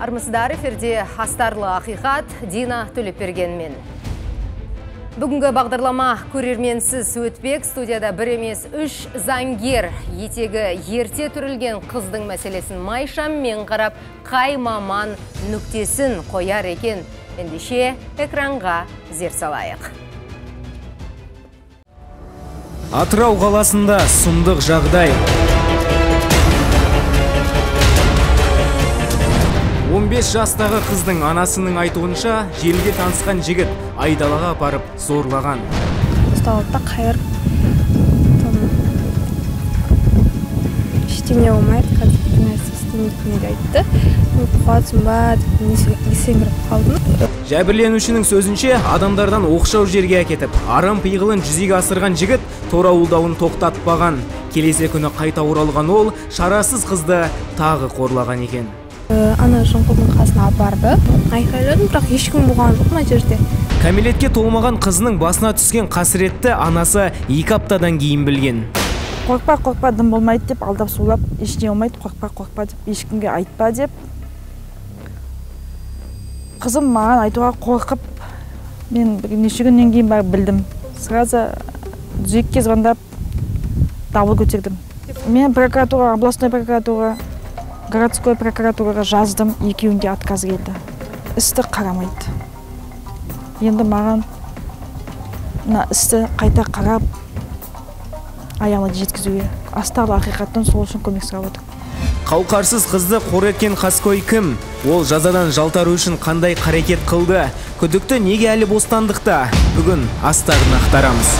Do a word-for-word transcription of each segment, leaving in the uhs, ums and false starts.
Армысыздар, эфирде Астарлы ақиқат, Дина Түлепберген мен. Бүгінгі бағдарлама көрерменсіз өтпек. Студияда бір емес үш заңгер етегі ерте түрілген қыздың мәселесін майшам мен қарап, қай маман нүктесін қояр екен. Ендеше экранға зер салайық. Атырау қаласында сұмдық жағдай. он бес жастағы қыздың анасының айтуынша, желге танысқан жігіт айдалаға апарып зорлаған. Ұсталыпта қайыр. Ештеңе болмайды, қазір нәрсе істемейтінін айтты. Қуатым ба, есеңгіріп қалдым. Жәбірленушінің сөзінше, адамдардан оқшау жерге әкетіп, арам пиғылын жүзеге асырған жігіт торауылдауын тоқтатпаған. Келесі күні қайта оралған ол, шарасыз қызды тағы қорлаған екен. Ана жынқылдың қасына апарды. Айқайладым, бірақ ешкім болған жоқ мына жерде. Кәмелетке толмаған қызының басына түскен қасіретті анасы екі аптадан кейін білген. Қорқпа, қорқпа, дым болмайды деп алдап солап, ештеңе болмайды, қорқпа, қорқпа деп, ешкімге айтпа деп. Қызым маған айтуға қорқып, мен бірнеше күннен кейін барып білдім. Сразу жүйекке звондап дабыл көтердім. Мен прокуратура, областной прокуратура, городской прокуратураға жаздым, екеуінде отказ келді. Істі қарамайды. Енді маған істі қайта қарап, аяғына жеткізуге. Астарлы ақиқаттан сол үшін көмек сұрап отыр. Қауқарсыз қызды қор еткен қаскөй кім? Ол жазадан жалтару үшін қандай қарекет қылды? Күдікті неге әлі бостандықта? Бүгін астарын ақтарамыз.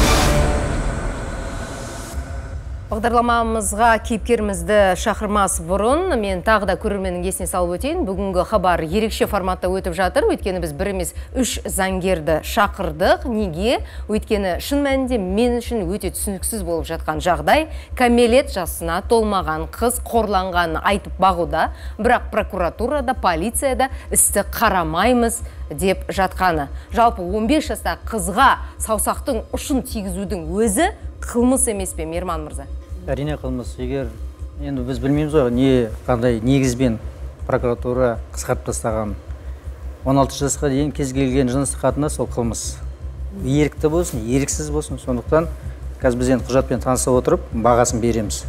Бағдарламамызға кейіпкерімізді шақырмас бұрын, мен тағы да көрерменнің есіне салып өтейін. Бүгінгі хабар ерекше форматта өтіп жатыр. Өйткені біз бір емес үш заңгерді шақырдық. Неге? Өйткені шын мәнінде мен үшін өте түсініксіз болып жатқан жағдай. Кәмелет жасына толмаған қыз қорланғанын айтып бағуда, бірақ прокуратурада, полицияда істі қарамаймыз деп жатқаны. Жалпы он бес жаста қызға саусақтың ұшын тигізудің өзі қылмыс емес пе, Мейірман мырза? Әрине қылмыз. Егер енді біз білмейміз ғой, не қандай негізбен прокуратура қысқартып тастаған. он алты жасқа дейін кез келген жыныстық қатынас ол қылмыс. Ерікті болсын, еріксіз болсын. Сондықтан қазір біз енді құжатпен таныса отырып бағасын береміз.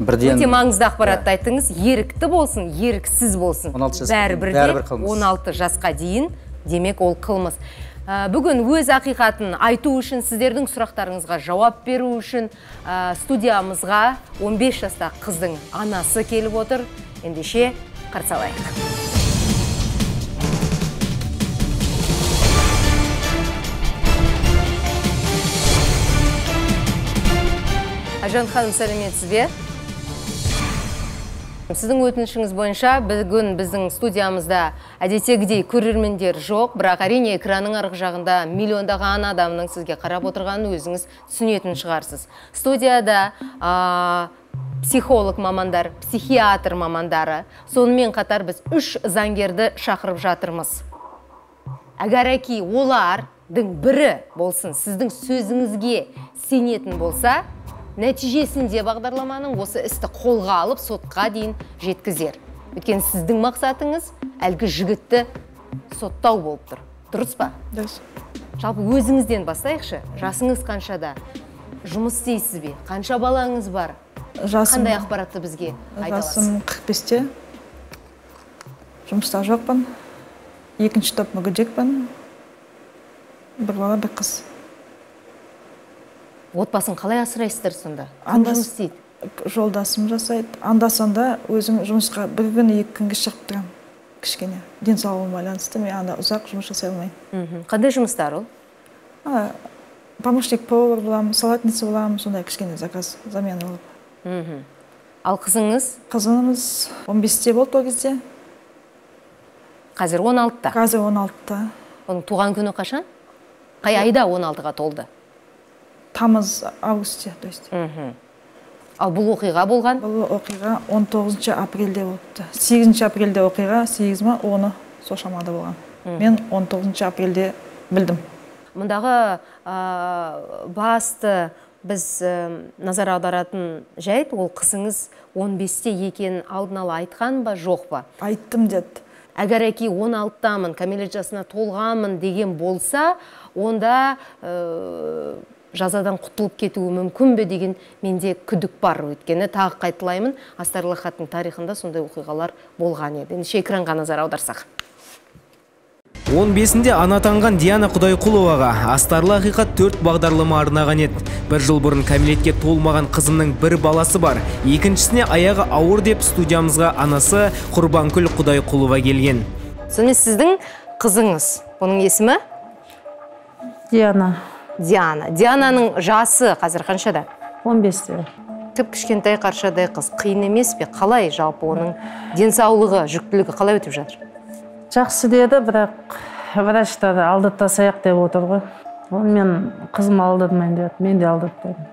Бірден өте маңызды ақпаратты айттыңыз. Ерікті болсын, еріксіз болсын. он алты жасқа дейін демек ол қылмыс. Бүгін өз ақиқатын айту үшін, сіздердің сұрақтарыңызға жауап беру үшін студиямызға он бес жаста қыздың анасы келіп отыр. Ендеше қарсы алайық. Айжан ханым, сәлеметсіз бе? Сіздің өтінішіңіз бойынша бүгін біздің студиямызда әдеттегідей көрермендер жоқ, бірақ әрине экранның арғы жағында миллиондаған адамның сізге қарап отырғанын өзіңіз түсінетін шығарсыз. Студияда ә, психолог мамандар, психиатр мамандары, сонымен қатар біз үш заңгерді шақырып жатырмыз. Әгәрәки олардың бірі болсын, сіздің сөзіңізге сенетін болса, нәтижесінде бағдарламаның осы істі қолға алып, сотқа дейін жеткізер. Өйткені сіздің мақсатыңыз әлгі жігітті соттау болып тұр. Дұрыс па? Дұрыс. Жалпы өзіңізден бастайықшы. Жасыңыз қаншада? Жұмыс істейсіз бе? Қанша балаңыз бар? Жасым. Қандай ақпаратты бізге айталасыз? Жасым қырық бесте. Жұмыста жоқпын. Екінші топ мүгедекпін. Бір бала, бір қыз. Отбасын қалай асырайсыздар сонда? Жолдасым жасайды. Анда-санда өзім жұмысқа бір күн екі күнге шығып тұрамын. Кішкене. Денсаулығым байланысты, мен анда ұзақ жұмыс жасай алмаймын. Қандай жұмыстар ол? Помощник повар боламын, салатница боламын, сондай кішкене заказ замена алып. Ал қызыңыз? Қызымыз он бесте болды ол кезде. Қазір он алтыда. Қазір он алтыда. Оның туған күні қашан? Қай айда он алтыға толды? Тамыз, августе, то есть. Ал бұл оқиға болған? Бұл оқиға он тоғызыншы апрельде болыпты. сегізінші апрельде оқиға, сегіз он Сошамада болған. Мен он тоғызыншы апрельде білдім. Мұндағы басты біз назар аударатын жайт, ол қысыңыз он бесте екенін алдын ала айтқан ба, жоқ па? Айттым деді. Әгер әке он алтыдамын, кәмелет жасына толғамын деген болса, онда жазадан құтылып кетуі мүмкін бе деген менде күдік бар. Өйткені тағы қайтылаймын, Астарлы ақиқаттың тарихында сондай оқиғалар болған еді. Ендеше экранға назар аударсақ. он бесінде ана атанған Диана Кудайкуловаға Астарлы ақиқат төрт бағдарлама арнаған еді. Бір жыл бұрын кәмелетке толмаған қызымның бір баласы бар. Екіншісіне аяғы ауыр деп студиямызға анасы Курбанкүл Кудайкулова келген. Сонымен сіздің қызыңыз. Оның есімі? Диана. Диана. Диананың жасы қазір қаншада? он бесте. Тіп кішкентай қаршадай қыз. Қиын емес пе? Қалай жалпы оның денсаулығы, жүктілігі қалай өтіп жатыр? Жақсы деді, бірақ врачтар алдыртасайық деп отыр ғой. Мен қызым алдырмайын деді, мен де алдыртпаймын.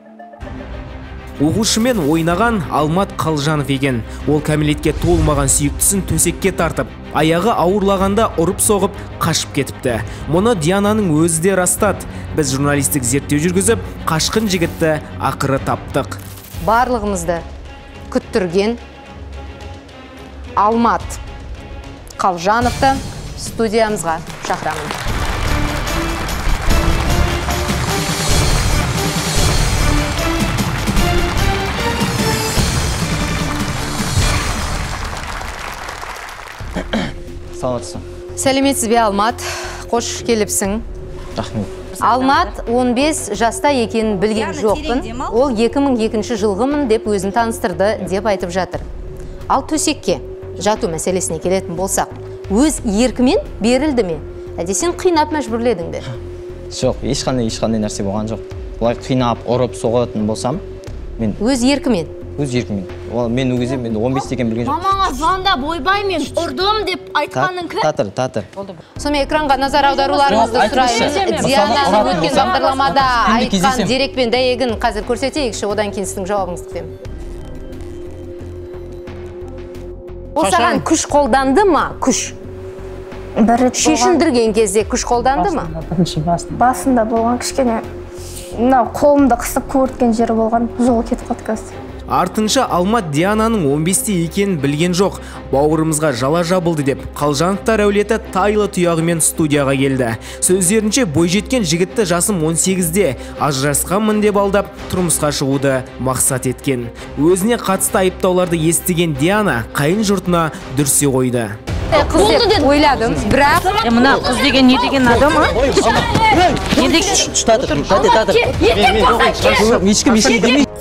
Оқушымен ойнаған Алмат Калжанов екен. Ол кәмелетке толмаған сүйіктісін төсекке тартып, аяғы ауырлағанда ұрып соғып, қашып кетіпті. Мұны Диананың өзі де растады. Біз журналистік зерттеу жүргізіп, қашқын жігітті ақыры таптық. Барлығымызды күттірген Алмат Калжановты студиямызға шақырамын. Саламатсың. Сәлеметсіз бе, Алмат? Қош келіпсің. Рахмет. Алмат он бес жаста екенін білген жоқпын. Ол екі мың екінші жылғымын деп өзін таныстырды деп айтып жатыр. Ал төсекке жату мәселесіне келетін болсақ, өз еркімен берілді ме? Әлде сен қинап мәжбүрледің бе? Жоқ, ешқандай ешқандай нәрсе болған жоқ. Бұлай қинап, ұрып соғатын болсам, мен өз еркімен. Өз еркімен. Ол мен өгізе, мен он бес екен білген жоқ. Мамаңа звонда бойбай мен ұрдым деп айтқаның кім? Татыр, татыр. Сонымен экранға назар аударуларыңызды сұраймын. Диананың өткен бағдарламада айтқан дерек пен дәйегін қазір көрсетейікші, одан кейін сіздің жауабыңызды күтемін. Ол саған күш қолданды ма? Күш. Шешіндірген кезде күш қолданды ма? Басында болған кішкене қолымды қысып көрткен жері болған жол кетіп қалды. Артынша Алмат Диананың он бесте екенін білген жоқ. Бауырымызға жала жабылды деп Калжановтар әулеті тайлы тұяғымен студияға келді. Сөздерінше бойжеткен жігітті жасым он сегізде ажырасқанмын деп алдап тұрмысқа шығуды мақсат еткен. Өзіне қатысты айыптауларды естіген Диана қайын жұртына дүрсе қойды. Қыз деп ойладым, бірақ мына қыз деген не деген адам, а?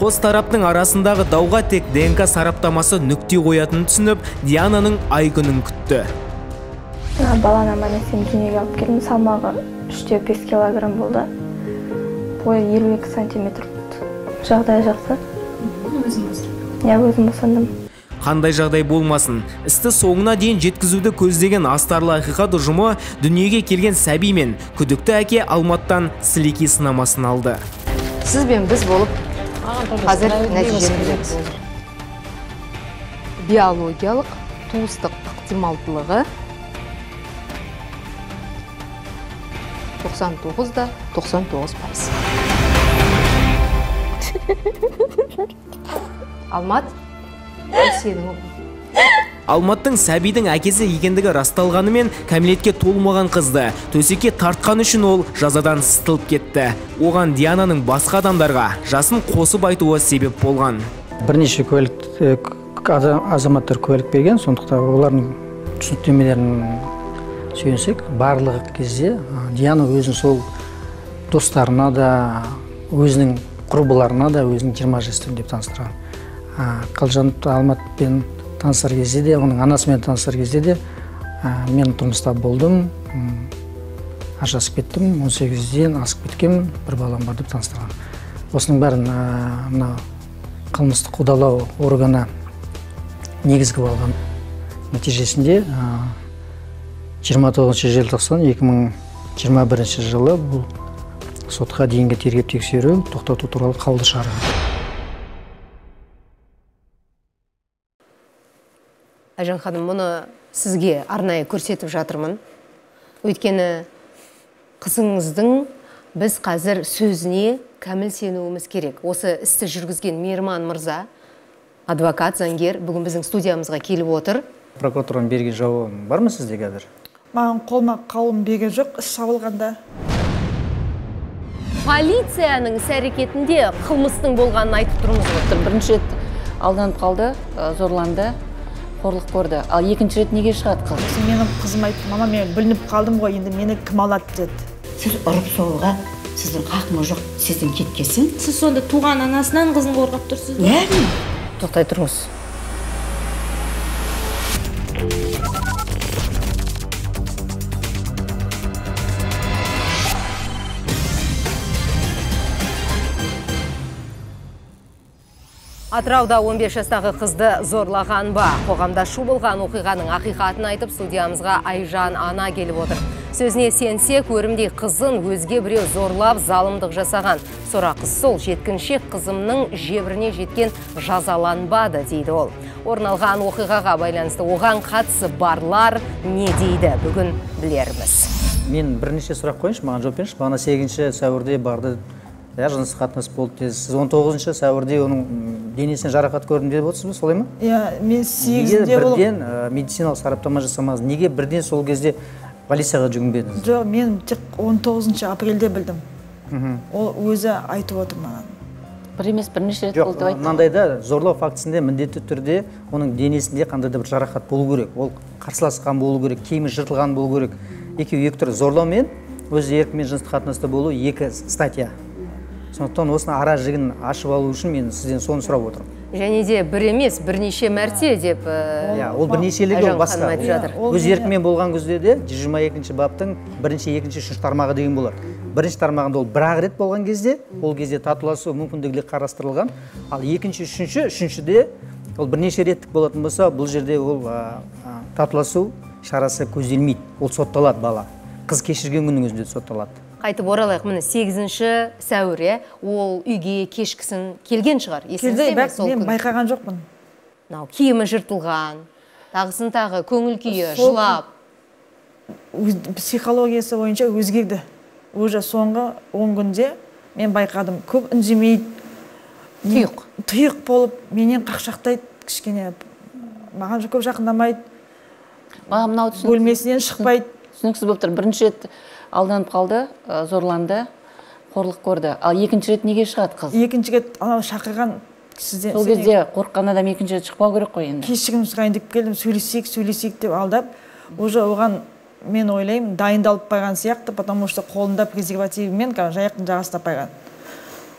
Қос тараптың арасындағы дауға тек ДНК сараптамасы нүкте қоятынын түсініп, Диананың ай-күнін күтті. Баланы аманатпен дүниеге алып келдім. Салмағы үштен беске килограмм болды. Бойы елу екі сантиметр болды. Жағдайы жақсы. Өзім босандым. Қандай жағдай болмасын, істі соңына дейін жеткізуді көздеген Астарлы ақиқат ұжымы дүниеге келген сәби мен күдікті әке Алматтан сілекей сынамасын алды. Сіз бен біз болып, қазір нәтижені білеміз. Биологиялық туыстық ықтималдылығы тоқсан тоғыз да тоқсан тоғыз пайыз. Алмат, Алматтың сәбидің әкесі екендігі расталғанымен кәмелетке толмаған қызды төсекке тартқан үшін ол жазадан сытылып кетті. Оған Диананың басқа адамдарға жасын қосып айтуы себеп болған. Бірнеше азаматтар куәлік берген, сондықтан олардың түсініктемелерін сүйенсек, барлығы кезде Диана өзін сол достарына да, өзінің құрбыларына да өзінің жиырма жастымын деп таныстырған. Калжановты Алматпен танысар кезде де, оның анасымен танысар кезде де мен тұрмыста болдым, ажырасып кеттім, он сегізден асып кеткен бір балам бар деп таныстырған. Осының бәрін қылмыстық қудалау органы негізгі болған. Нәтижесінде жиырма тоғызыншы желтоқсан екі мың жиырма бірінші жылы бұл сотқа дейінгі тергеп тексеру тоқтату туралы қаулы шығарылды. Айжан ханым, bunu sizge арнайы көрсетіп жатырмын. Өйткені қызыңыздың біз қазір сөзіне кәміл сенуіміз керек. Осы істі жүргізген Мейірман мырза, адвокат, заңгер, бүгін біздің студиямызға келіп отыр. Прокуратураның берген жауабы бар ма сізде қазір? Маған қолма қаулым берген жоқ, іс жабылғанда. Полицияның іс-әрекетінде қылмыстың болғанын айтып тұрмыз. Бірінші рет алданып қалды, зорланды, қорлық көрді. Ал екінші рет неге шығат қалды? Менің қызым айтты, мама, мен білініп қалдым ғой, енді мені кім алады деді. Сіз ұрып соғуға, сіздің хақымы жоқ, сіздің кеткесін. Сіз сонда туған анасынан қызын қорғап тұрсыз. Яғни? Тоқтай тұрыңыз. Атырауда он беш жастағы қызды зорлаған ба? Қоғамда шу болған оқиғаның ақиқатын айтып, студиямызға Айжан ана келіп отыр. Сөзіне сенсек, көрімдей қызын өзге біреу зорлап, залымдық жасаған. Сора қыз сол, жеткіншек қызымның жебіріне жеткен жазаланбады, дейді ол. Орналған оқиғаға байланысты оған қатысы барлар не дейді? Бүгін білерміз. Мен бірнеше сұрақ қойыншы, маған жоп беріңші. Маған сегізінші сәуірде барды. Жыныстық қатынас болды. Сіз он тоғызыншы сәуірде оның денесіне жарақат көрдім деп отырсыз ба, солай ма? Иә, мен сегізінде болдым. Неге бірден медициналық сараптама жасамадыңыз? Неге бірден сол кезде полицияға жүгінбедіңіз? Жоқ, мен тек он тоғызыншы апрельде білдім. Ол өзі айтып отыр маған. Бір емес, бірнеше рет болды деп айтты. Жоқ, мынандайда зорлау фактісінде міндетті түрде оның денесінде қандай да бір жарақат болу керек. Ол қарсыласқан болу керек, киімі жыртылған болу керек. Екеуі екі түрлі зорлау мен өз еркімен жыныстық қатынаста болу екі статья. Сондықтан осыны ара жігін ашып алу үшін мен сізден соны сұрап отырмын. Және де бір емес, бірнеше мәрте деп... Ол бірнешелігі басқа. Өз еркімен болған кезде де жүз жиырма екінші баптың бірінші, екінші, үшінші тармағы деген болады. Бірінші тармағында ол бір-ақ рет болған кезде, ол кезде татуласу мүмкіндігі қарастырылған. Ал екінші, үшінші, үшіншіде ол бірнеше реттік болатын болса, бұл жерде ол татуласу шарасы көзделмейді. Ол сотталады бала. Қыз кешірген күннің өзінде сотталады. Қайтып оралайық, міне сегізінші сәуірде ол үйге кешкісін келген шығар. Келді, бәк, мен байқаған жоқпын. Киімі жыртылған, тағысын тағы, көңіл күйі, жылап. Психологиясы бойынша өзгерді. Уже соңғы он күнде мен байқадым. Көп үндемейді. Тұйық. Тұйық болып, менен қақшақтайды кішкене. Маған көп жақындамайды. Бөлмесінен шықпайды. Түсініксіз болып тұр. Бірінші рет алданып қалды, зорланды, қорлық көрді. Ал екінші рет неге шығады қыз? Екінші рет анау шақырған сізден. Сол кезде қорыққан адам екінші рет шықпау керек қой енді. Кешігім сұрайын деп келдім, сөйлесек, сөйлесек деп алдап, уже оған мен ойлаймын, дайындалып барған сияқты, потому что қолында презервативімен жаяқтың жағасына барған.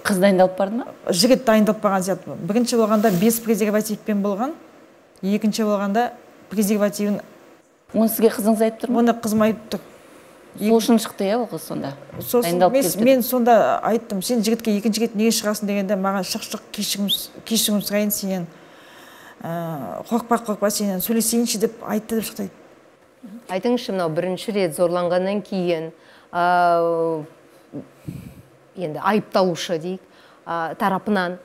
Қыз дайындалып барды ма? Жігіт дайындалып барған сияқты. Бірінші болғанда бес презервативпен болған, екінші болғанда презервативін. Оны сізге қызыңыз айтып тұр ма? Оны қызым айтып тұр. Сол үшін шықты, е, ол қыз сонда? Мен сонда айттым, сен жігітке екінші рет неге шығасың дегенде, маған шық-шық кешігім сұрайын сенен, қорқпа-қорқпа сенен, сөйлесейінші деп айтты деп шықты. Айтыңызшы, мынау бірінші рет зорланғаннан кейін, енді айыпталушы дейік, тарапынан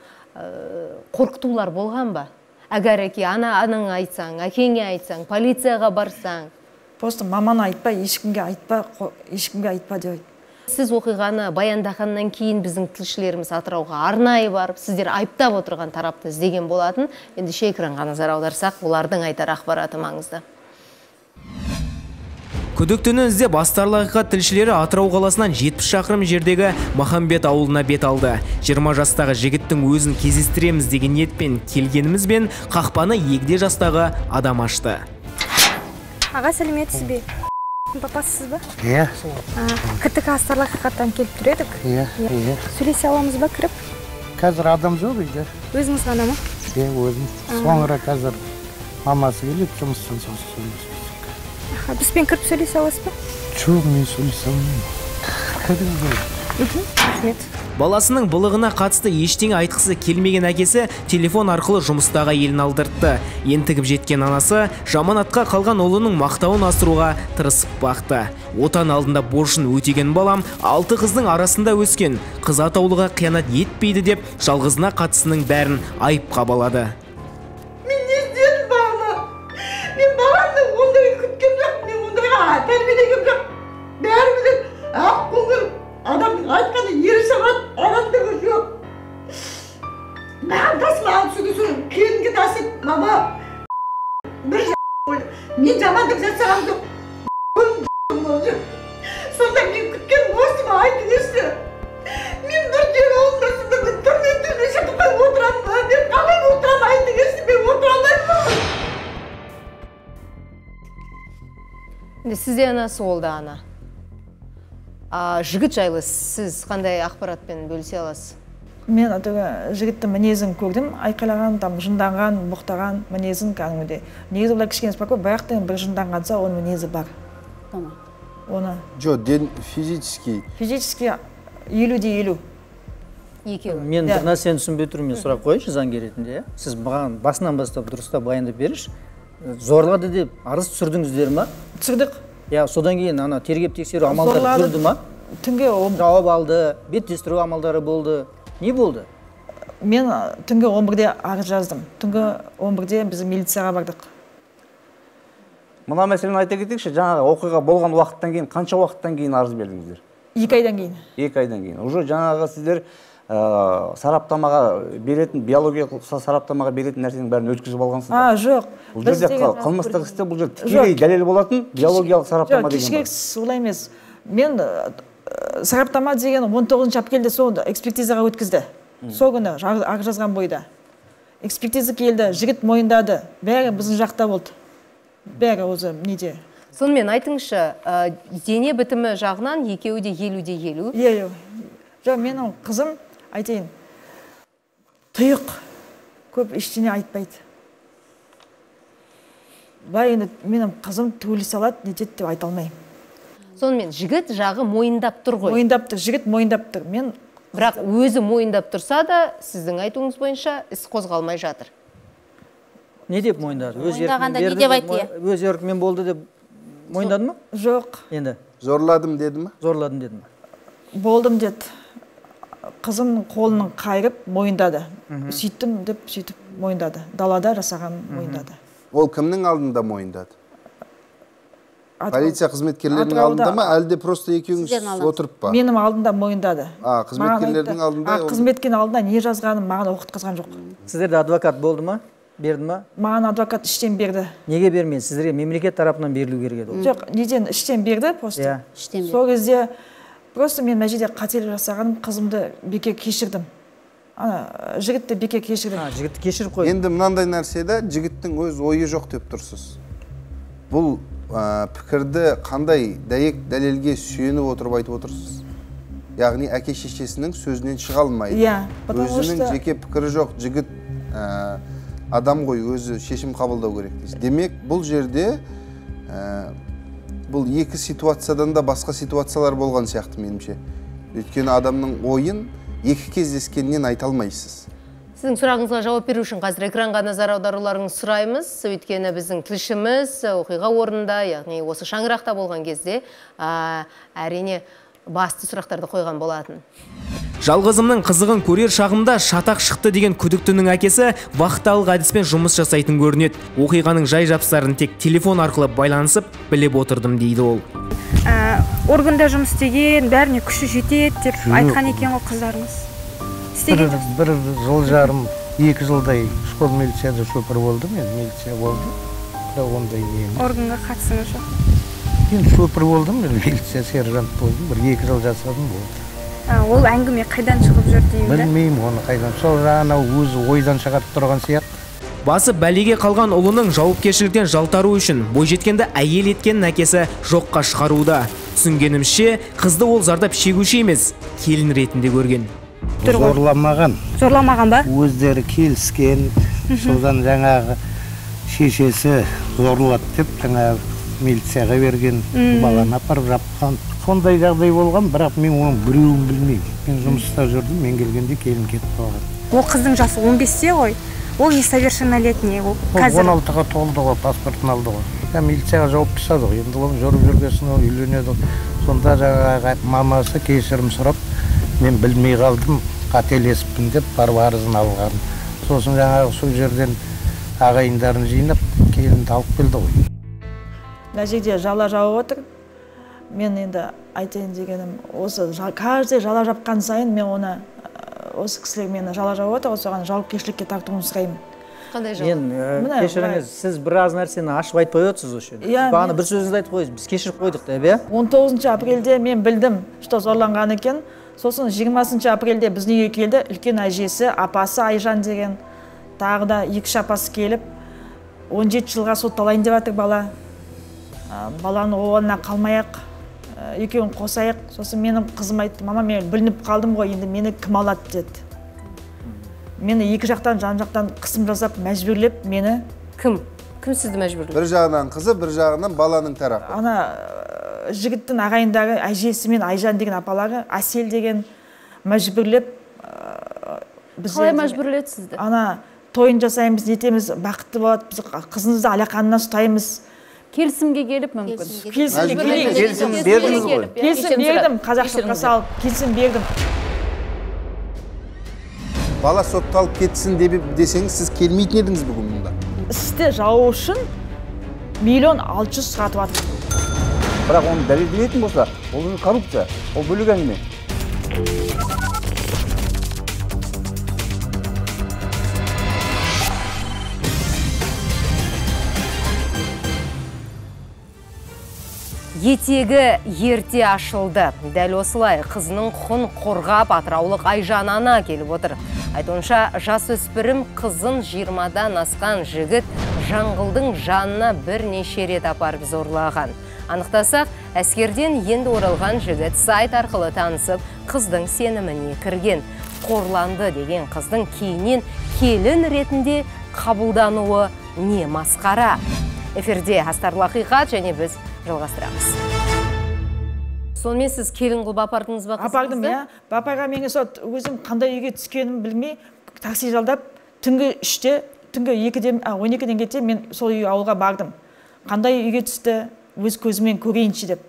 қорқытулар болған ба? Әгер әке, ана-аның айтсаң, әкеңе айтсаң, полицияға барсаң. Просто маман айтпа, ешкімге айтпа, ешкімге айтпа деп. Сіз оқиғаны баяндағаннан кейін біздің тілшілеріміз Атырауға арнайы барып, сіздер айыптап отырған тарапты іздеген болатын. Енді экранға назар аударсақ, олардың айтар ақпараты маңызды. Күдіктіні іздеп Астарлы ақиқат тілшілері Атырау қаласынан жетпіс шақырым жердегі Махамбет ауылына бет алды. жиырма жастағы жігіттің өзін кездестіреміз деген ниетпен келгенімізбен қақпаны егде жастағы адам ашты. Аға, сәлеметсіз бе? Папасыз ба? Иә. Кірдік, Астарлы ақиқаттан келіп тұр едік. Иә, иә. Сөйлесе аламыз ба кіріп? Қазір адам жоқ үйде. Өзіңіз ғана ма? Иә, өзім. Соңыра қазір мамасы келіп жұмыстан соң сөйлесіп. Бізбен кіріп сөйлесе аласыз ба? Жоқ, мен сөйлесе алмаймын. Баласының бұлығына қатысты ештеңе айтқысы келмеген әкесі телефон арқылы жұмыстағы елін алдыртты. Ентігіп жеткен анасы жаманатқа қалған ұлының мақтауын асыруға тырысып бақты. Отан алдында борышын өтеген балам алты қыздың арасында өскен. Қыз атаулыға қиянат етпейді деп жалғызына қатысының бәрін айыпқа балады. Мен не істедім, бала? мен жамандық жасағанды болды. Сонда мен күткен осыма айтыңызшы. Мен Нұркен ауылдасында түрме түрме шықпай отырамын ба? Мен қалай отырамын айтыңызшы, мен отыра алмаймын. Енді сізде анасы болды ана. А жігіт жайлы сіз қандай ақпаратпен бөлісе аласыз? Мен атыға жігіттің мінезін көрдім, айқайлаған, там жынданған, бұқтаған мінезін кәдімгідей. Негізі бұлай кішкене спорт, баяқтан бір жынданғанса, оның мінезі бар. Тамам. Оны. Жоқ, ден физический. Физический елу де елу. Екеуі. Мен бір нәрсені түсінбей тұрмын, мен сұрақ қойшы заңгер ретінде. Сіз маған басынан бастап дұрыстап баяндап беріш. Зорлады деп арыз түсірдіңіздер ме? Түсірдік. Я содан кейін ана тергеп тексеру амалдары жүрді ме? Түнге жауап алды, бет тестіру амалдары болды. Ne oldu? Ben tünge он бірде arız yazdım. Tünge он бірде biz militsiyaya vardık. Buna meseleni ayta ketekşi, жаңағы оқиға болған уақыттан кейін, қанша уақыттан кейін арыз бердіңіздер? екі айдан кейін. екі айдан кейін. Уже жаңағы сіздер сараптамаға беретін, биологиялық сараптамаға беретін нәрсенің бәрін өткізіп алғансыңдар? А, жоқ. Бұл жерде қылмыстық істе бұл жерде тікелей дәлел болатын биологиялық сараптама деген бар. Солай емес. Мен сараптама деген он тоғызыншы апрельде соңында экспертизаға өткізді. Сол күні арыз жазған бойда. Экспертиза келді, жігіт мойындады. Бәрі біздің жақта болды. Бәрі өзі неде. Сонымен айтыңызшы, дене бітімі жағынан екеуі де елу де елу. Елу. Жоқ, менің қызым айтайын. Тұйық. Көп ештеңе айтпайды. Бай енді менің қызым төлі салат не деді деп айта алмаймын. Сонымен жігіт жағы мойындап тұр ғой. Мойындап тұр, жігіт мойындап тұр. Мен бірақ өзі мойындап тұрса да, сіздің айтуыңыз бойынша іс қозғалмай жатыр. Не деп мойындады? Өз еркіммен болды деп мойындады ма? Жоқ. Енді зорладым деді ме? Зорладым деді ме? Болдым деді. Қызымның қолының қайрып мойындады. Сүйттім деп сөйтіп мойындады. Далада жасаған мойындады. Ол кімнің алдында мойындады? Полиция қызметкерлерінің алдында ма, әлде просто екеуіңіз отырып па? Менің алдында мойындады. А, қызметкерлердің алдында? А, қызметкерлердің алдында не жазғаным маған оқытқызған жоқ. Сіздерде адвокат болды ма? Берді ма? Маған адвокат іштен берді. Неге бермейді? Сіздерге мемлекет тарапынан берілу керек еді. Жоқ, неден іштен берді, просто. Сол кезде просто мен мәжеде қателік жасағаным, қызымды бекер кешірдім. Ана, жігітті бекер кешірдім. А, жігітті кешіріп қойды. Енді мынандай нәрседе жігіттің өз ойы жоқ деп тұрсыз. Бұл пікірді қандай дәйек дәлелге сүйеніп отырып айтып отырсыз? Яғни әке шешесінің сөзінен шыға алмайды. Өзінің жеке пікірі жоқ жігіт адам ғой, өзі шешім қабылдау керек дейсіз. Демек, бұл жерде бұл екі ситуациядан да басқа ситуациялар болған сияқты меніңше. Өйткені адамның ойын екі кездескеннен айта алмайсыз. Сіздің сұрағыңызға жауап беру үшін қазір экранға назар аударуларыңыз сұраймыз. Өйткені біздің тілшіміз оқиға орнында, яғни осы шаңырақта болған кезде, әрине басты сұрақтарды қойған болатын. Жалғызымның қызығын көрер шағымда шатақ шықты деген күдіктінің әкесі вақталық әдіспен жұмыс жасайтын көрінеді. Оқиғаның жай жапсарын тек телефон арқылы байланысып, біліп отырдым дейді ол. Органда жұмыс істеген, бәріне күші жетеді деп айтқан екен ол қыздарымыз. Бір жыл жарым, екі жылдай школ милицияда шопыр болдым, мен милиция болдым, да ондай деймін. Органға қатысыңыз жоқ? Мен шопыр болдым, мен милиция сержант болдым, бір екі жыл жасадым болды. Ол әңгіме қайдан шығып жүр деймін? Білмеймін оны қайдан, сол анау өзі ойдан шығарып тұрған сияқты. Басы бәлеге қалған ұлының жауапкершіліктен жалтару үшін бойжеткенді әйел еткен әкесі жоққа шығаруда. Түсінгенімше, қызды ол зардап шегуші емес, келін ретінде көрген. Зорламаған. Зорламаған ба? Өздері келіскен, содан жаңағы шешесі зорлады деп жаңағы милицияға берген баланы апарып жапқан. Сондай жағдай болған, бірақ мен оның біреуін білмеймін. Мен жұмыста жүрдім, мен келгенде келін кетіп қалған. Ол қыздың жасы он бесте ғой. Ол несовершеннолетний. Ол он алтыға толды ғой, паспортын алды ғой. Милицияға жауап жасады ғой. Енді оның жүріп жүргесін ол үйленеді. Сонда жаңағы мамасы кешірім сұрап, мен білмей қалдым, қателесіппін деп барып арызын алған. Сосын жаңағы сол жерден ағайындарын жинап, келінді алып келді ғой. Мына жерде жала жауып отыр. Мен енді айтайын дегенім, осы каждый жала жапқан сайын мен оны, осы кісілер мені жала жауып отыр, соған жауапкершілікке тартуын сұраймын. ешқандай жоқ. Мен кешіріңіз, сіз біраз нәрсені ашып айтып қойыпсыз осы. Бағана бір сөзіңізді айтып қойсыз, біз кешіріп қойдық деп. он тоғызыншы апрельде мен білдім, что зорланған екен. Сосын жиырмасыншы апрельде біздің үйге келді, үлкен әжесі, апасы Айжан деген. Тағы да екі апасы келіп, он жеті жылға сотталайын деп жатыр бала. Баланы оғанына қалмайық, екеуін қосайық. Сосын менің қызым айтты, мама, мен білініп қалдым ғой, енді мені кім алады деді. Мені екі жақтан, жан жақтан қысым жасап, мәжбүрлеп мені. Кім? Кім сізді мәжбүрлеп? Бір жағынан қызы, бір жағынан баланың тарапы. Ана жігіттің ағайындағы әжесі мен Айжан деген апалары, Асел деген мәжбүрлеп. Қалай мәжбүрледі сізді? Ана тойын жасаймыз, нетеміз, бақытты болады, біз қызыңызды алақанынан ұстаймыз. Келісімге келіп мүмкін. Келісім бердіңіз ғой. Келісім бердім, қазақшылыққа салып, келісім бердім. Бала сотталып кетсін десеңіз, сіз келмейтін едіңіз бүгін мұнда? Істі жауы үшін миллион алты жүз сатып атты. Бірақ оны дәлелденетін болса, ол коррупция, ол бөлек әңгіме. Етегі ерте ашылды. Дәл осылай қызының құн қорғап атыраулық Айжан ана келіп отыр. Айтуынша, жас өспірім қызын жиырмадан асқан жігіт жаңғылдың жанына бірнеше рет апарып зорлаған. Анықтасақ, әскерден енді оралған жігіт сайт арқылы танысып, қыздың сеніміне кірген. Қорланды деген қыздың кейінен келін ретінде қабылдануы не масқара. Эфирде Астарлы ақиқат, және біз жалғастырамыз. Сонымен сіз келін қылып апардыңыз ба? Апардым, иә. Бапайға мен өзім қандай үйге түскенім білмей, такси жалдап, түнгі үште, түнгі он екіден кетсе, мен сол үй ауылға бардым. Қандай үйге түсті, өз көзімен көрейінші деп.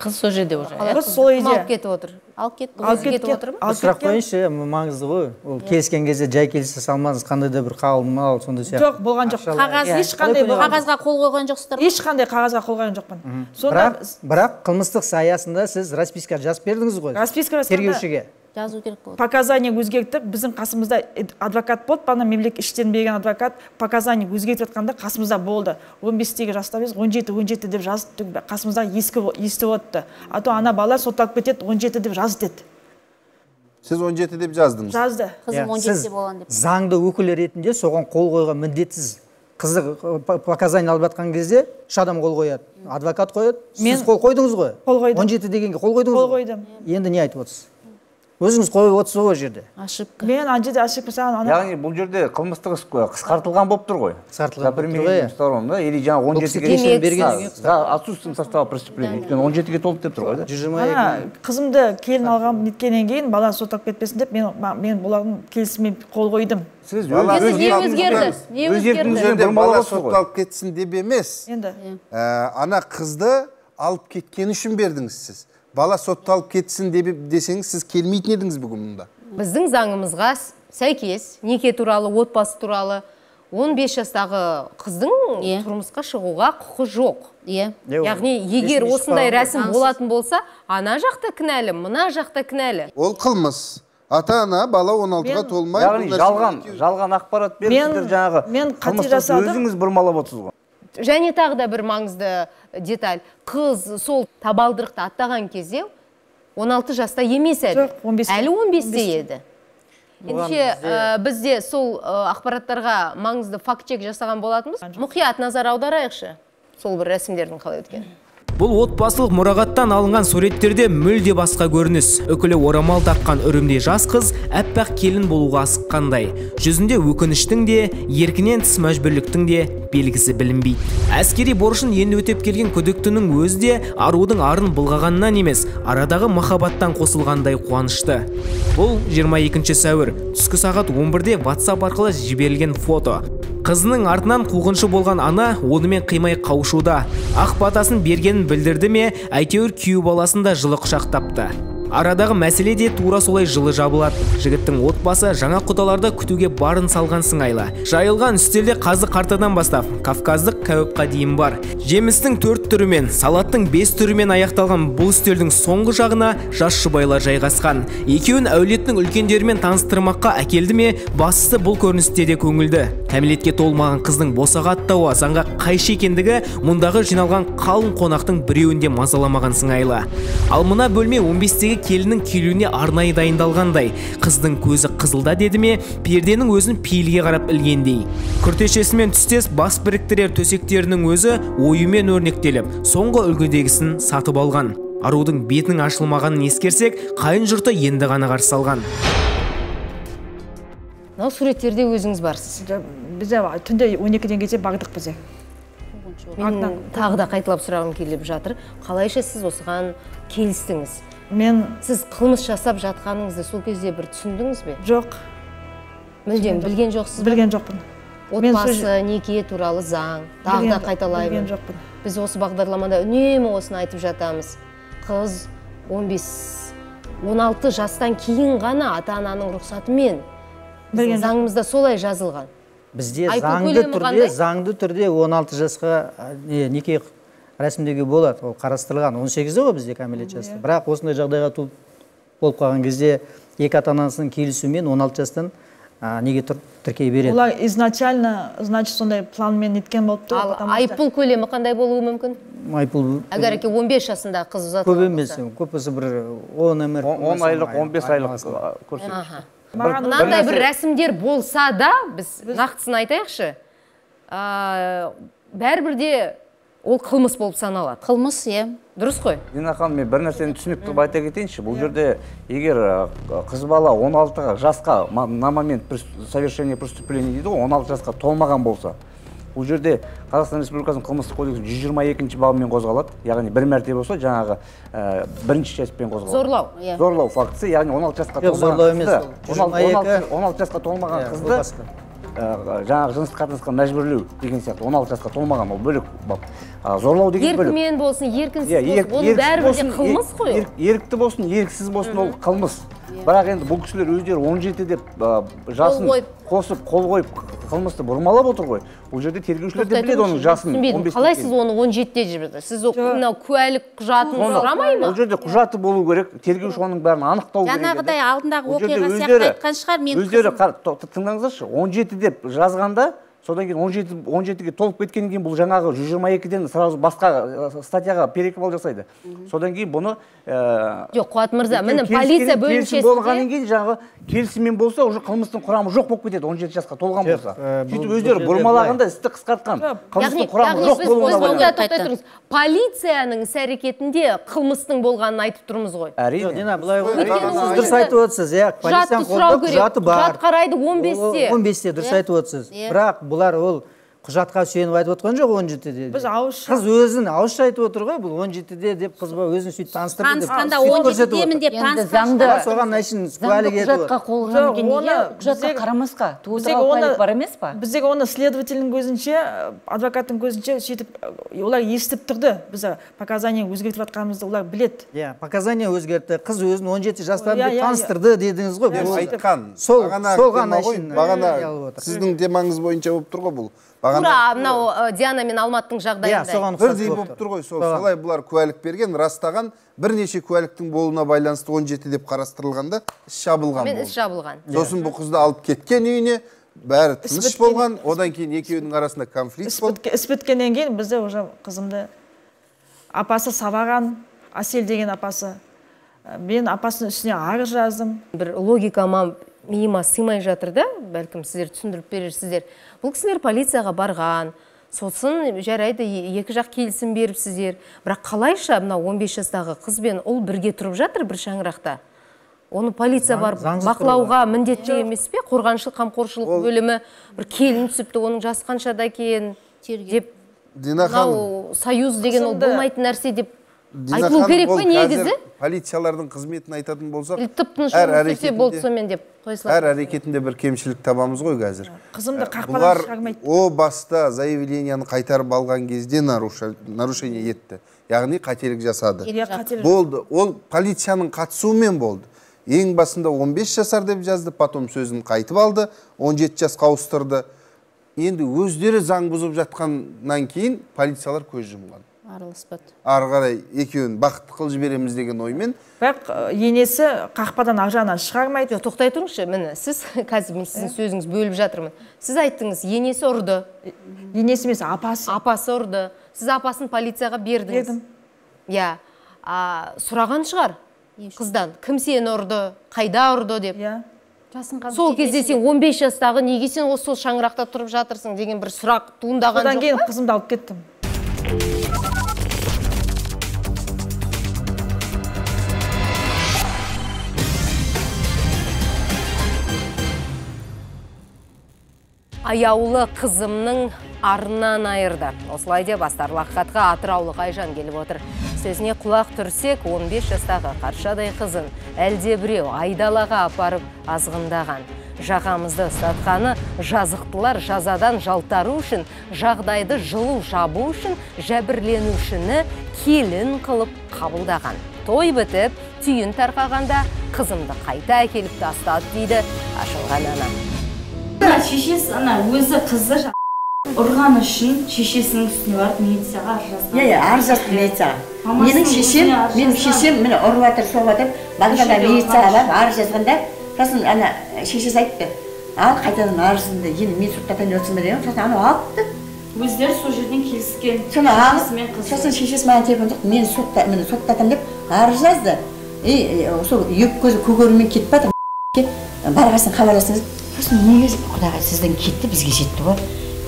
Қыз сол жерде уже. Қыз сол үйде. Алып кетіп отыр. Алып кетіп отыр. Сұрақ қойыңызшы, маңызды ғой. Ол келіскен кезде жай келісе салмаңыз, қандай да бір қалмал, сондай сияқты. Жоқ, болған жоқ. Қағазға қол қойған жоқсыздар. Ешқандай қағазға қол қойған жоқпын. Бірақ қылмыстық саясында сіз расписка жазып бердіңіз ғой. Расписка тергеушіге. Жазу керек болды. Показания өзгерттік. Біздің қасымызда адвокат болды, бана мемлекет іштен берген адвокат показания өзгертіп жатқанда қасымызда болды. он бестегі жаста біз он жеті он жеті деп жаздық. Қасымызда есті отты. А то ана бала сотталып кетеді, он жеті деп жазды деді. Сіз он жеті деп жаздыңыз? Жазды. Қызым он жетіде болған деп. Заңды өкілі ретінде соған қол қойған міндетсіз. Қызы показания алып жатқан кезде адам қол қояды, адвокат қояды. Сіз қол қойдыңыз ғой? Қол қойдым. он жеті дегенге қол қойдыңыз? Қол қойдым. Енді не айтып отырсыз? Өзіңіз қойып отырсыз ғой жерде. Ашып. Мен ана жерде ашып саған ана. Яғни бұл жерде қылмыстық іс қысқартылған болып тұр ғой. Қысқартылған. Например, ұстарымда или жаңа он жетіге шейін берген. Отсутствие состава преступления. Өйткені он жетіге толып деп тұр ғой да. жүз жиырма екі. Қызымды келін алған неткеннен кейін бала соттап кетпесін деп мен мен бұлардың келісімімен қол қойдым. Сіз өзгерді. Бала сотталып кетсін деп емес. Енді ана қызды алып кеткені үшін бердіңіз сіз. Бала сотталып кетсін десеңіз, сіз келмейтін едіңіз бүгін мұнда? Біздің заңымызға сәйкес, неке туралы, отбасы туралы, он бес жастағы қыздың тұрмысқа шығуға құқы жоқ. Яғни, егер осындай рәсім болатын болса, ана жақта кінәлі, мына жақта кінәлі. Ол қылмыс. Ата-ана бала он алтыға толмай. Яғни, жалған ақпарат беріңіздер жаңағы. Мен қате жасадым. Өзіңіз бұрмалап отырсыз ғой. Және тағы да бір маңызды деталь. Қыз сол табалдырықты аттаған кезде он алты жаста емес еді. Әлі он бесте еді. Ендеше бізде сол ақпараттарға маңызды факт-чек жасаған болатынбыз. Мұқият назар аударайықшы. Сол бір рәсімдердің қалай өткен. Бұл отбасылық мұрағаттан алынған суреттерде мүлде басқа көрініс. Үкілі орамал таққан үрімдей жас қыз әппақ келін болуға асыққандай. Жүзінде өкініштің де, еркінен тыс мәжбүрліктің де белгісі білінбейді. Әскери борышын енді өтеп келген күдіктінің өзі де арудың арын былғағаннан емес, арадағы махаббаттан қосылғандай қуанышты. Бұл жиырма екінші сәуір, түскі сағат он бірде WhatsApp арқылы жіберілген фото. Қызының артынан қуғыншы болған ана онымен қимай қаушуда. Ақ батасын бергенін білдірді ме, әйтеуір күйеу баласын да жылы құшақтапты. Арадағы мәселе де тура солай жылы жабылады. Жігіттің отбасы жаңа құдаларда күтуге барын салған сыңайлы. Жайылған үстелде қазы қартадан бастап, кавказдық кәуіпқа дейін бар. Жемістің төрт түрімен, салаттың бес түрімен аяқталған бұл үстелдің соңғы жағына жас жұбайлар жайғасқан. Екеуін әулеттің үлкендерімен таныстырмаққа әкелді ме, бастысы бұл көріністе де көңілді. Кәмелетке толмаған қыздың босаға аттауы азанға қайшы екендігі мұндағы жиналған қалың қонақтың біреуінде мазаламаған сыңайлы. Ал мына бөлме он бестегі келінің келуіне арнайы дайындалғандай, қыздың көзі қызылда деді ме, перденің өзін пейілге қарап ілгендей. Күртешесімен түстес бас біріктірер төсектерінің өзі ойымен өрнектеліп, соңғы үлгідегісін сатып алған. Арудың бетінің ашылмағанын ескерсек, қайын жұрты енді ғана қарсы алған. Мына суреттерде өзіңіз барсыз. Біз түнде он екіден кеше бардық біз. Мен тағы да қайталап сұрағым келіп жатыр. Қалайша сіз осыған келістіңіз? Мен... Сіз қылмыс жасап жатқаныңызды сол кезде бір түсіндіңіз бе? Жоқ. Мүлдем, білген жоқсыз ба? Білген жоқпын. Отбасы, неке туралы заң, тағы да қайталай білген жоқпын. Біз осы бағдарламада үнемі осыны айтып жатамыз. Қыз он бес он алты жастан кейін ғана ата-ананың рұқсатымен. Біздің заңымызда солай жазылған. Бізде заңды түрде, заңды түрде он алты жасқа неке рәсімдеуге болады, ол қарастырылған. он сегізде ғой бізде кәмелет жасты. Бірақ осындай жағдайға туып болып қалған кезде екі ата-анасының келісуімен он алты жастан неге тіркей береді. Олар изначально, значит, сондай планмен неткен болып тұр. Ал айыппұл көлемі қандай болуы мүмкін? Айыппұл Әгер әке он бес жасында қыз ұзатып. Көп емес, көпісі бір он айлық, он бес айлық көрсетті. Мынандай бір рәсімдер болса да, біз нақтысын айтайықшы, бәрбірде ол қылмыс болып саналады. Қылмыс, е, дұрыс қой. Дина ханым, мен бір нәрсені түсініп тұрып айта кетейінші. Бұл жерде егер қыз бала он алты жасқа на момент совершения преступления дейді ғой, он алты жасқа толмаған болса, бұл жерде Қазақстан Республикасының қылмыстық кодексінің жүз жиырма екінші бабымен қозғалады, яғни бір мәрте болса жаңағы бірінші частьпен қозғалады. Зорлау. Зорлау фактісі, яғни он алты жасқа толмаған қызды, он алты жасқа толмаған қызды жаңағы жыныстық қатынасқа мәжбүрлеу деген сияқты, он алты жасқа толмаған, ол бөлек бап. Зорлау деген бөлек. Еркімен болсын, еркінсіз болсын, оның бәрібір де қылмыс қой. Ерікті болсын, еріксіз болсын, ол қылмыс. Бірақ енді бұл кісілер өздері он жеті деп жасын қосып, қол қойып, қылмысты бұрмалап отыр ғой. Бұл жерде тергеушілер де біледі оның жасын он бес. Қалай сіз оны он жетіде жібеді? Сіз мынау куәлік құжатын сұрамай ма? Бұл жерде құжаты болу керек, тергеуші оның бәрін анықтау керек. Жаңағыдай алдындағы оқиға сияқты айтқан шығар мен. Өздері тыңдаңыздаршы, он жеті деп жазғанда, содан кейін он жетіге толып кеткен кейін бұл жаңағы жүз жиырма екіден сразу басқа статьяға перекібал жасайды. Содан кейін бұны... Жоқ, Қуат мырза, міне полиция бөлімшесінде... Келісім болғанын кейін жаңағы келісіммен болса, уже қылмыстың құрамы жоқ болып кетеді, он жеті жасқа толған болса. Сөйтіп өздері бұрмалағанда істі қысқартқан. Қылмыстың құрамы жоқ болуына байланысты. Полицияның іс әрекетінде қылмыстың болғанын айтып тұрмыз ғой. Әрине. Бұлар ол құжатқа сүйеніп айтып отқан жоқ он жетіде. Қыз өзін ауызша айтып отыр ғой, бұл он жетіде деп қыз ба өзін сөйтіп таныстырып деп. Танысқанда он жетідемін деп таныстырып. Соған әшін куәлік етіп отыр. Құжатқа қолғанып кенеге, құжатқа қарамасқа, туысыға куәлік бар емес па? Біздегі оны следователдің көзінше, адвокаттың көзінше сөйтіп, олар естіп тұрды. Біз показания өзгертіп жатқанымызды олар біледі. Показания өзгертті, қыз өзін он жеті жастарды таныстырды дедіңіз ғой. Айтқан. Солған әшін. Бағана сіздің демаңыз бойынша болып тұр ғой бұл. Тура, Диана мен Алматтың жағдайында. Бірдей болып тұр ғой, солай бұлар куәлік берген, растаған, бірнеше куәліктің болуына байланысты он жеті деп қарастырылғанда іс жабылған болды. Сосын бұл қызды алып кеткен үйіне, бәрі тыныш болған, одан кейін екеуінің арасында конфликт болды. Іс біткеннен кейін бізде уже қызымды апасы сабаған, Асел деген апасы. Мен апасының үстіне арыз жаздым. Бір логикама миыма сыймай жатыр да, бәлкім сіздер түсіндіріп берерсіздер. Бұл кісілер полицияға барған, сосын жарайды екі жақ келісім беріп сіздер. Бірақ қалайша мына он бес жастағы қыз бен ол бірге тұрып жатыр бір шаңырақта. Оны полиция бар бақылауға міндетті емес пе? Қорғаншылық қамқоршылық бөлімі бір келін түсіпті, оның жасы қаншада екен деп. Дина ханым, союз деген ол болмайтын нәрсе деп айтылу керек пе негізі? Полициялардың қызметін айтатын болсақ, әр әрекетінде бір кемшілік табамыз ғой қазір. Қызымды қақпалап шығармайды. О баста заявленияны қайтарып алған кезде нарушение етті. Яғни қателік жасады. Болды. Ол полицияның қатысуымен болды. Ең басында он бес жасар деп жазды, потом сөзін қайтып алды, он жеті жасқа ауыстырды. Енді өздері заң бұзып жатқаннан кейін полициялар көз жұмған. Арғарай екеуін бақытты қыл жібереміз деген оймен. Бірақ енесі қақпадан Ақжаннан шығармайды. Тоқтай тұрыңызшы, міне сіз қазір мен сіздің сөзіңізді бөліп жатырмын. Сіз айттыңыз, енесі ұрды. Енесі емес, апасы. Апасы ұрды. Сіз апасын полицияға бердіңіз. Бердім. Иә. Сұраған шығар қыздан, кім сені ұрды, қайда ұрды деп. Сол кезде сен он бес жастағы неге сен осы шаңырақта тұрып жатырсың деген бір сұрақ туындаған жоқ. Одан кейін қызымды алып кеттім. Аяулы қызымның арынан айырды. Осылай деп Астарлы ақиқатқа атыраулық Айжан келіп отыр. Сөзіне құлақ түрсек, он бес жастағы қаршадай қызын әлде біреу айдалаға апарып азғындаған. Жағамызды ұстатқаны жазықтылар жазадан жалтару үшін, жағдайды жылу жабу үшін, жәбірленушіні келін қылып қабылдаған. Той бітіп, түйін тарқағанда қызымды қайта әкеліп тастады дейді ашылған ана. Шешесі, ана өзі қызы ұрған үшін шешесінің үстіне барып милицияға арыз жазды. Арыз жазды милицияға. Менің шешем, менің шешем мені ұрып жатыр, соғып жатыр. Балғанда милицияға барып арыз жазғанда, сосын ана шешесі айтты, ал қайтадан арызыңды, енді мен соттан өтсін бе деген, сосын ана алыпты. Өздері сол жерден келіскен. Соны алып, сосын шешесі маған телефон соқты, мен соттатам деп арыз жазды. И сол екі көзі көгерумен кетіп жатыр. Барғасын хабарласыңыз. Сосын негіз құдағай сіздің кетті, бізге жетті ғой.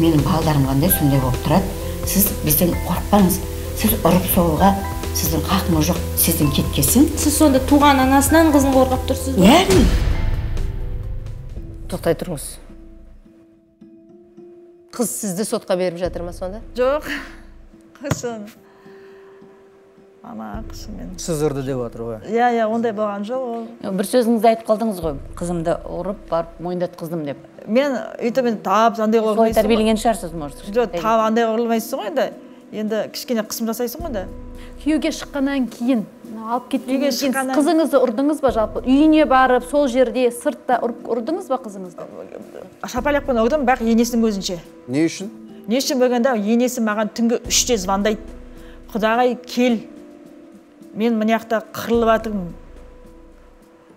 Менің балдарым қандай сондай болып тұрады. Сіз бізден қорқпаңыз. Сіз ұрып соғуға сіздің қақыңыз жоқ, сіздің кеткесін. Сіз сонда туған анасынан қызын қорғап тұрсыз ба? Яғни. Тоқтай тұрыңыз. Қыз сізді сотқа беріп жатыр ма сонда? Жоқ. Қышын. Ана қышымен. Сіз ұрды деп отыр ғой. Иә, иә, ондай болған жоқ. Бір сөзіңізді айтып қалдыңыз ғой. Қызымды ұрып барып мойындатқыздым деп. Мен өйтіп енді тап андай қорылмайсың. Солай тәрбиеленген шығарсыз, может. Жоқ, тап андай қорылмайсың ғой енді. Енді кішкене қысым жасайсың ғой да. Күйеуге шыққаннан кейін алып кеткеннен кейін қызыңызды ұрдыңыз ба жалпы? Үйіне барып, сол жерде сыртта ұрдыңыз ба қызыңызды? Шапалақпен ұрдым, бірақ енесінің өзінше. Не үшін? Не үшін болғанда, енесі маған түнгі үште звондайды. Құдағай кел. Мен міне жақта қырылып атырмын,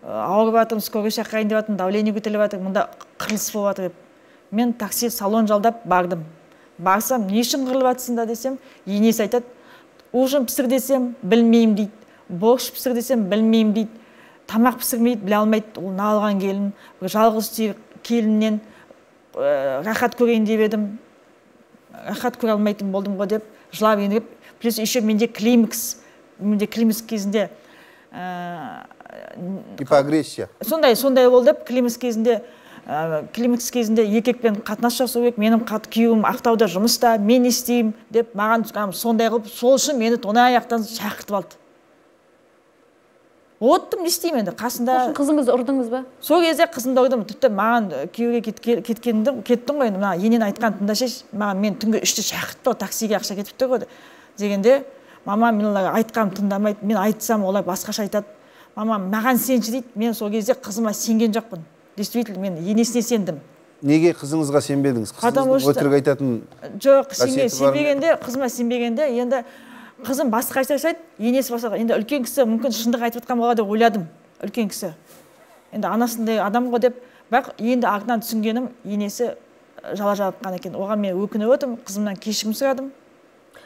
ауырып атырмын, скорый шақырайын деп атырмын, давление көтеріліп атыр, мұнда қырылыс болып атыр деп. Мен такси салон жалдап бардым. Барсам, не үшін қырылып атсың да десем, енесі айтады, ужин пісір десем, білмеймін дейді, борщ пісір десем, білмеймін дейді, тамақ пісірмейді, біле алмайды, ол налған келін, жалғыз түйір келіннен рахат көрейін деп едім, рахат көре алмайтын болдым ғой деп, жылап еңіреп, плюс еще менде климакс. Менде климакс кезінде гипоагрессия. Сондай, сондай болды деп климакс кезінде климакс кезінде еркекпен қатынас жасау керек. Менің күйеуім Ақтауда жұмыста, мен не істеймін деп маған сондай қылып, сол үшін мені тона аяқтан шақыртып алды. Оттым, не істеймін енді қасында. Қызыңызды ұрдыңыз ба? Сол кезде қызымды ұрдым. Тіпті маған күйеуге кеткенімді кеттің ғой енді. Мына енен айтқан тыңдашы, маған мен түнгі үште шақыртты, таксиге ақша кетіпті ғой дегенде мама, мен оларға айтқам тыңдамайды, мен айтсам олар басқаша айтады. Мама, маған сенші дейді, мен сол кезде қызыма сенген жоқпын. Действительно, мен енесіне сендім. Неге қызыңызға сенбедіңіз? Қызыңыздың өтірік айтатын қасиеті бар ма? Қызыма сенбегенде, енді қызым басқаша айтады, енесі басқаша. Енді үлкен кісі мүмкін шындық айтып жатқан болар деп ойладым, үлкен кісі. Енді анасындай адам ғой деп, бірақ енді артынан түсінгенім, енесі жала жабытқан екен. Оған мен өкініп отырмын, қызымнан кешірім сұрадым.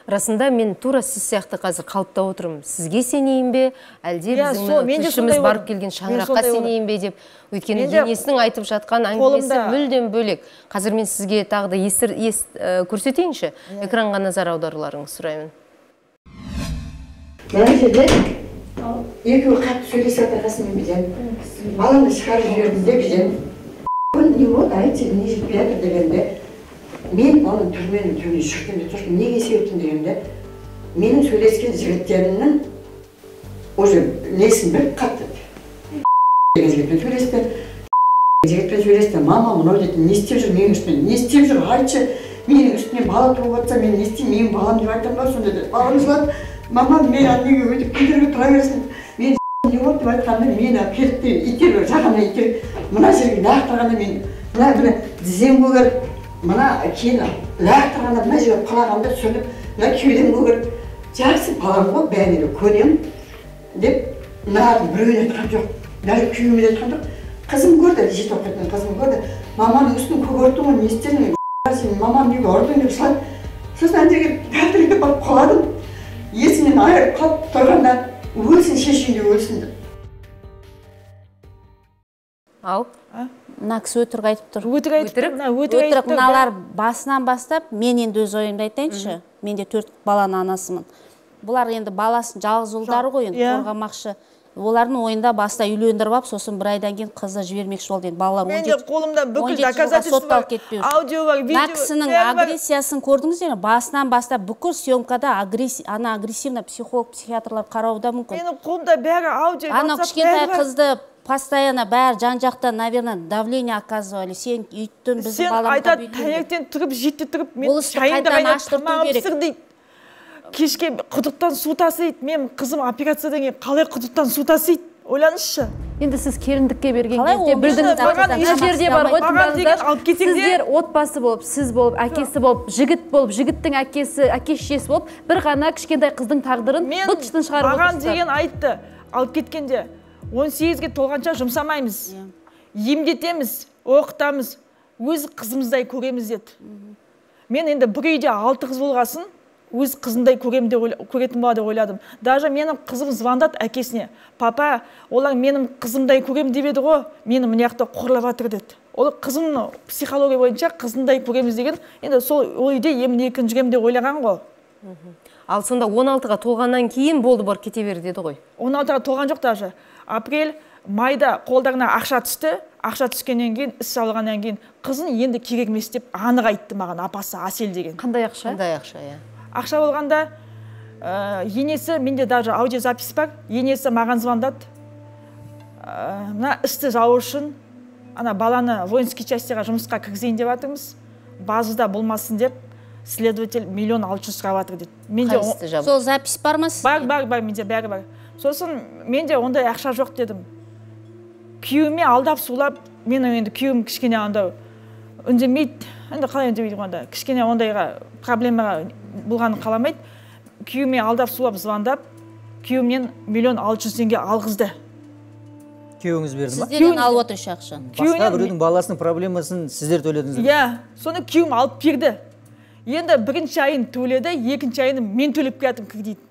Расында мен тура сіз сияқты қазір қалыпта отырым. Сізге сенейін бе, әлде біздің үшіміз барып келген шаңыраққа сенейін бе деп. Өйткені енесінің айтып жатқан әңгімесі мүлдем бөлек. Қазір мен сізге тағы да көрсетейінші, экранға назар аударуларыңыз сұраймын. Мен жерде екі қатты сөйлесе атағасын мен бізем. Баламды шығарып жүрдім деп бізем. Бұл не ол айты, не жетпеятыр дегенде. Мен оның түрмені түрмені шыққанды тұрсын, неге себептін дегенде, Менің сөйлескен жігіттерімнің уже несін бір қаттып. Жігітпен сөйлесті. Жігітпен сөйлесті. Мама, мынау дейтін, не істеп жүр менің үстіне? Не істеп жүр? Айтшы, менің үстіне бала туып жатса, мен не істеймін? Менің балам деп айтам ба сонда деді. Балам жылады. Мама, мен әнеге өйтіп көтеріп тұра бересің. Мен не болды деп айтқанда мені әперіп итеріп жағымнан итеріп мына жерге лақтырғанда мен мына бір дізем көгеріп мына кейін лақтырғанда мына жерге құлағанымды түсініп мына кеудем көгеріп жақсы балам ғой бәріне көнем деп мына біреуіне айтқан жоқ бәрі күйеуіме де айтқан жоқ қызым көрді жеті оқитын қызым көрді маманың үстін көгертің ғой не істедің сен мамам неге ұрдың деп жылады сосын ана жерге тәлтіректеп барып құладым есімнен айырып қалып тұрғанда Өлсін, шешінде өлсін деп. Ау, мына кісі өтірік айтып тұр. Өтірік мыналар басынан бастап, мен енді өз ойымды айтайыншы. Мен де төрт баланың анасымын. Бұлар енді баласын жалғыз ұлдары ғой, қорғамақшы. Олардың ойында баста үйлендіріп алып, сосын бір айдан кейін қызды жібермекші болды. Балалар он жеті жылға сотталып кетпеу. Мына кісінің агрессиясын көрдіңіздер ме? Басынан бастап бүкіл съемкада ана агрессивна психолог, психиатрлар қарауда мүмкін. Менің қолымда бәрі аудио. Ана кішкентай қызды постоянно бәрі жан-жақтан, наверное, давление оказывали. Сен үйттің біздің баламда бүйттің. Keşke құдықтан су тасиды. Мен қызым операциядан кейін қалай құдықтан су тасиды? Ойланыңызшы. Енді сіз келіндікке берген кезде білдіңіз, ешкерде бар ғой тыңдаңыздар. Сіздер отбасы болып, сіз болып, әкесі болып, жігіт болып, жігіттің әкесі, әке-шешесі болып, бір ғана кішкентай қыздың тағдырын быт-шытын шығарып отырсыздар. Маған деген айтты, алып кеткенде он сегізге толғанша жұмсамаймыз. Емдетеміз, оқытамыз, өз қызымыздай көреміз деді. Мен енді бір үйде алты қыз болғасын, өз қызындай көретін болады ойладым. Даже менің қызым звондады әкесіне. Папа, олар менің қызымдай көрем деп еді ғой, мені мынаяқта қорлаватыр деді. Ол қызымның психология бойынша қызындай көреміз деген, енді сол ойде емін екін жүремде ойлаған ғой. Ал сонда он алтыға толғаннан кейін болды бар кете бер деді ғой. он алтыға толған жоқ даже. Апрель, майда қолдарына ақша түсті. Ақша түскеннен кейін, іс салғаннан кейін қызын енді керек емес деп анық айтты маған апасы Асел деген. Қандай ақша? Қандай ақша, иә. Ақша болғанда, енесі, менде даже аудиозапис бар, енесі маған звондады. Мына істі жауы үшін, ана баланы воинский частиға жұмысқа кіргізейін деп жатырмыз, базада болмасын деп, следователь миллион алты жүз сұрап жатыр деді. Менде сол запис бар ма? Бар, бар, бар, менде бәрі бар. Сосын менде ондай ақша жоқ дедім. Күйеуіме алдап сулап, мен енді күйеуім кішкене анда үндемейді, енді қалай үндемейді онда, кішкене ондайға проблемаға бұлғанын қаламайды. Күйеуіме алдап сулап звондап, күйеуімнен миллион алты жүз теңге алғызды. Күйеуіңіз берді ма? Сіздерден алып отыр шақшын. Басқа біреудің баласының проблемасын сіздер төледіңіз. Иә, соны күйеуім алып берді. Енді бірінші айын төледі, екінші айын мен төліп кеттім кредит.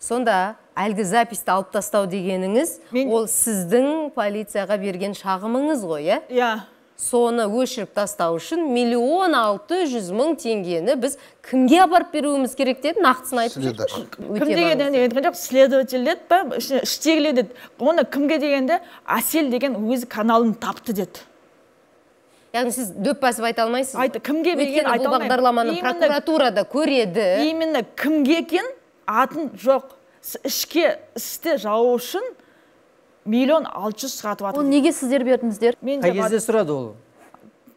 Сонда әлгі записті алып тастау дегеніңіз, ол сіздің полицияға берген шағымыңыз ғой, иә? Иә. Соны өшіріп тастау үшін миллион алты жүз мың теңгені біз кімге апарып беруіміз керек деді, нақтысын айтып жүрдік. Кім дегенде айтқан жоқ, следователь деді ба, іштегіле деді. Оны кімге дегенде Асел деген өз каналын тапты деді. Яғни сіз дөп басып айта алмайсыз? Айты, кімге берген айта алмаймын. Өйткені бұл бағдарламаны прокуратурада көреді. Именно кімге екен атын жоқ. Ішке істі жауы үшін миллион алты жүз сұратып атыр. Ол неге сіздер бердіңіздер? Қай кезде сұрады ол?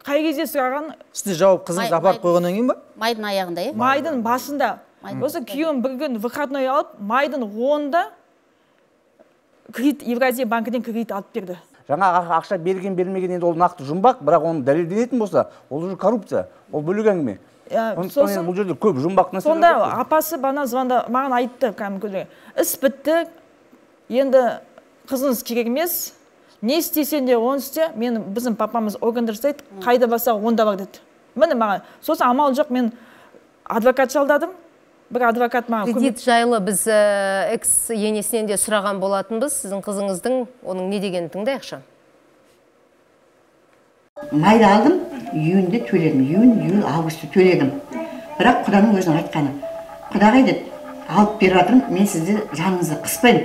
Қай кезде сұраған? Сізді жауып қызыңыз апарып қойғаннан кейін ба? Майдың аяғында, е? Майдың басында. Осы күйеуім бір күн выходной алып, майдың онында Евразия банкіден кредит алып берді. Жаңа ақша берген бермеген енді ол нақты жұмбақ, бірақ оны дәлелденетін болса, ол уже коррупция, ол бөлек әңгіме. Сондықтан бұл жерде көп жұмбақтың себебі. Сонда апасы бана звонда маған айтты, кәдімгідей. Іс бітті. Енді қызыңыз керек емес, не істесен де оны істе, мен біздің папамыз органдырсайды, қайда баса онда бар деді. Міне маған, сосын амал жоқ, мен адвокат жалдадым, бір адвокат маған көмек. Кредит жайлы біз экс-енесінен де сұраған болатынбыз, сіздің қызыңыздың оның не дегенін тыңдайық шам. Майда алдым, июньде төледім, июнь, июль, августы төледім. Бірақ құданың өзінің айтқаны, құдағай деді, алып беріп жатырмын, мен сізді жаныңызды қыспаймын.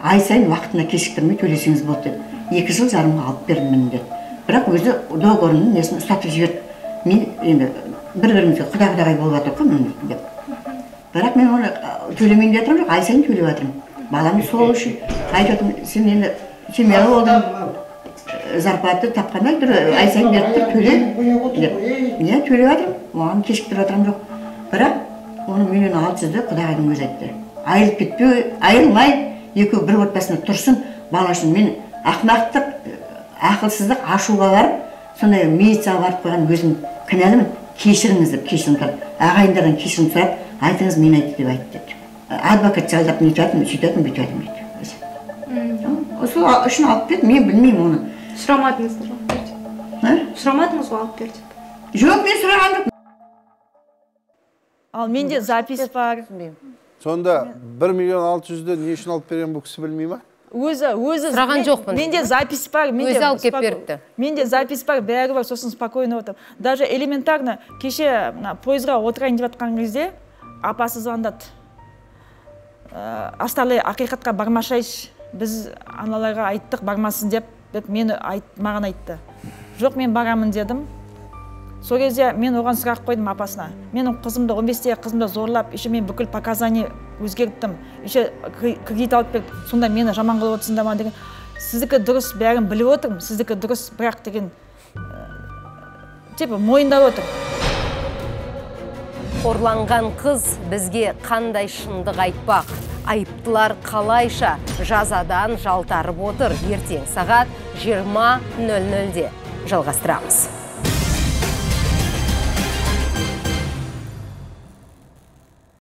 Ай сайын уақытына кешіктірмей төлесеңіз болды деді. Екі жыл жарымға алып бердім деді. Бірақ өзі договорының несін ұстатып жіберді. Мен енді бір-бірімізге құда-құдағай болып жатыр ғой міндетті деп. Bırak ben onu tülemeyin diye atırım, ay sen tüle atırım. Balamı soğuk şu, ay çatım, şimdi meni oldum, zarpatı tapkanak dur, ay sen diye atırım, tüle. Niye tüle atırım? O an keşik dur atırım yok. Bırak, onu benim altısızda Kuday'ın gözetti. Ayrılıp gitmiyor, ayrılmay, yıkı bir ortasında tursun, bana şimdi benim akmaktık, akılsızlık, aşuğa varıp, sonra meyitse varıp koyan gözüm kınalım, keşiriniz deyip, keşirin kalp. Ağayınların keşirini sorarıp, айтыңыз мен айтты деп айтты деп. Адвокат жалдап мен жатым, сөйтетім, бүйтетім дейді. Осы үшін алып берді, мен білмеймін оны. Сұрамадыңыз ғой алып берді. Сұрамадыңыз ғой алып берді. Жоқ, мен сұрағандым. Ал менде запись бар. Сонда бір миллион алты жүзді не үшін алып берген бұл кісі білмей ма? Өзі, өзі. Сұраған жоқпын. Менде запись бар. Өзі алып кеп беріпті. Менде запись бар, бәрі бар, сосын спокойно отырып. Даже элементарно кеше пойызға отырайын деп жатқан кезде апасы звондады. Астарлы ақиқатқа бармашайш, біз аналарға айттық, бармасын деп, мені маған айтты. Жоқ, мен барамын дедім. Сол кезде мен оған сұрақ қойдым апасына. Менің қызымды, он бестегі қызымды зорлап, еще мен бүкіл показания өзгерттім. Еще кредит алып беріп, сонда мені жаман қылып отырсың ба деген. Сіздікі дұрыс, бәрін біліп отырмын, сіздікі дұрыс, бірақ деген типа мойындап отыр. Қорланған қыз бізге қандай шындық айтпақ. Айыптылар қалайша жазадан жалтарып отыр. Ертең сағат жиырма нөл нөлде жалғастырамыз.